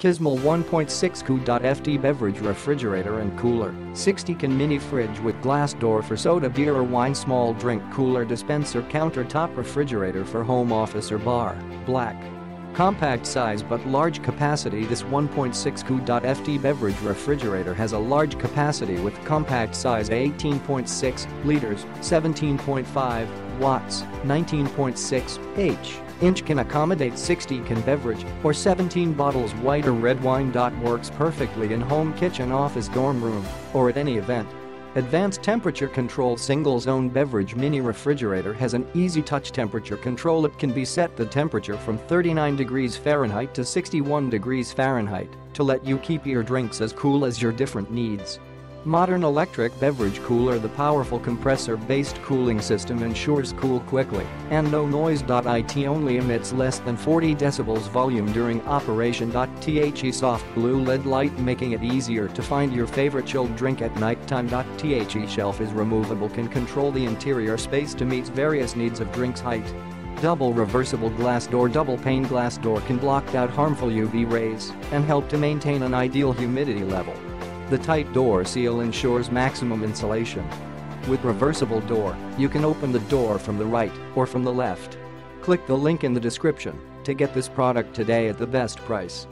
Kismile 1.6 Ku.FD beverage refrigerator and cooler, 60-can mini fridge with glass door for soda, beer or wine, small drink cooler, dispenser, countertop refrigerator for home, office or bar. Black. Compact size but large capacity. This 1.6 Ku.FD beverage refrigerator has a large capacity with compact size 18.6 liters, 17.5 watts, 19.6 inch, can accommodate 60 can beverage or 17 bottles white or red wine. Works perfectly in home, kitchen, office, dorm room or at any event. Advanced temperature control. Single zone beverage mini refrigerator has an easy touch temperature control. It can be set the temperature from 39 degrees Fahrenheit to 61 degrees Fahrenheit to let you keep your drinks as cool as your different needs. Modern electric beverage cooler. The powerful compressor-based cooling system ensures cool quickly and no noise. It only emits less than 40 decibels volume during operation. The soft blue LED light, making it easier to find your favorite chilled drink at nighttime. The shelf is removable, can control the interior space to meet various needs of drinks. Height. Double reversible glass door. Double pane glass door can block out harmful UV rays and help to maintain an ideal humidity level. The tight door seal ensures maximum insulation. With reversible door, you can open the door from the right or from the left. Click the link in the description to get this product today at the best price.